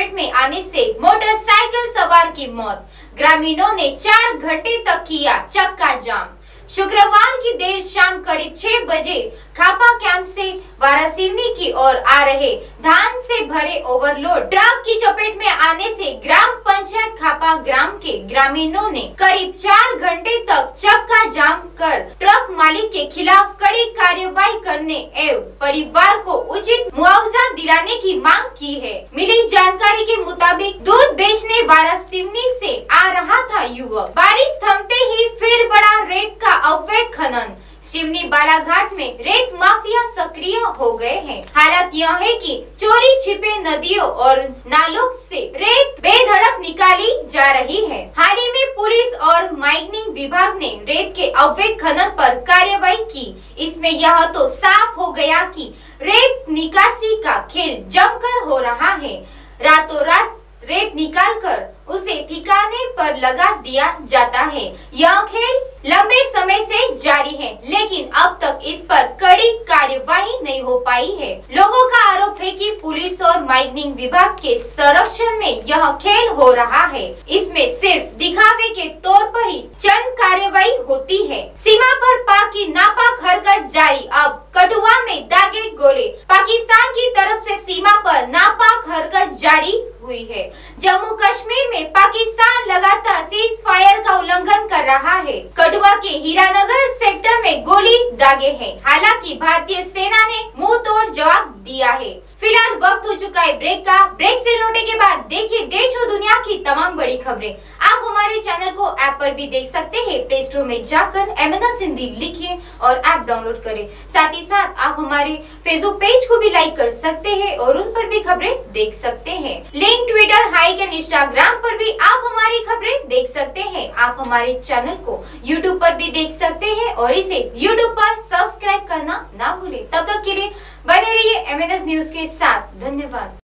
चपेट में आने से मोटरसाइकिल सवार की मौत, ग्रामीणों ने 4 घंटे तक किया चक्का जाम। शुक्रवार की देर शाम करीब 6 बजे खापा कैंप से वारासिवनी की ओर आ रहे धान से भरे ओवरलोड ट्रक की चपेट में आने से ग्राम पंचायत खापा ग्राम के ग्रामीणों ने करीब 4 घंटे तक चक्का जाम कर ट्रक मालिक के खिलाफ कड़ी कार्रवाई करने एवं परिवार को उचित मुआवजा दिलाने की मांग की है। मिली जानकारी के मुताबिक दूध बेचने वारासिवनी से आ रहा था युवक। बारिश थमते ही फिर बड़ा रेत का अवैध खनन। शिवनी बालाघाट में रेत माफिया सक्रिय हो गए हैं। हालत यह है कि चोरी छिपे नदियों और नालों से रेत बेधड़क निकाली जा रही है। हाल ही में पुलिस और माइनिंग विभाग ने रेत के अवैध खनन पर कार्रवाई की। इसमें यह तो साफ हो गया कि रेत निकासी का खेल जमकर हो रहा है। रातों रात रेत निकालकर उसे ठिकाने पर लगा दिया जाता है। यह खेल लंबे समय से जारी है, लेकिन अब तक इस पर कड़ी कार्यवाही नहीं हो पाई है। लोगों का आरोप है कि पुलिस और माइनिंग विभाग के संरक्षण में यह खेल हो रहा है। इसमें सिर्फ दिखावे के तौर पर ही चंद कार्यवाही होती है। सीमा पर पाक की नापाक हरकत जारी। अब कठुआ में दागे गोले। पाकिस्तान की तरफ से सीमा पर नापाक हरकत जारी हुई है। जम्मू कश्मीर में पाकिस्तान लगातार सीज फायर का उल्लंघन कर रहा है। कठुआ के हीरानगर सेक्टर में गोली दागे हैं। हालांकि भारतीय सेना ने मुंह तोड़ जवाब दिया है। फिलहाल वक्त हो चुका है ब्रेक का। ब्रेक से लौटने के बाद देखिए देश और दुनिया की तमाम बड़ी खबरें। आप हमारे चैनल को ऐप पर भी देख सकते हैं। प्ले स्टोर में जाकर एमना सिंधी लिखिए और ऐप डाउनलोड करें। साथ ही साथ आप हमारे फेसबुक पेज को भी लाइक कर सकते हैं और उन पर भी खबरें देख सकते हैं। Link Twitter Hike and Instagram पर भी आप हमारी खबरें देख सकते हैं। आप हमारे चैनल को यूट्यूब पर भी देख सकते हैं और इसे यूट्यूब पर सब्सक्राइब करना ना भूले। तब तक के लिए बने रहिए MNS न्यूज के साथ। धन्यवाद।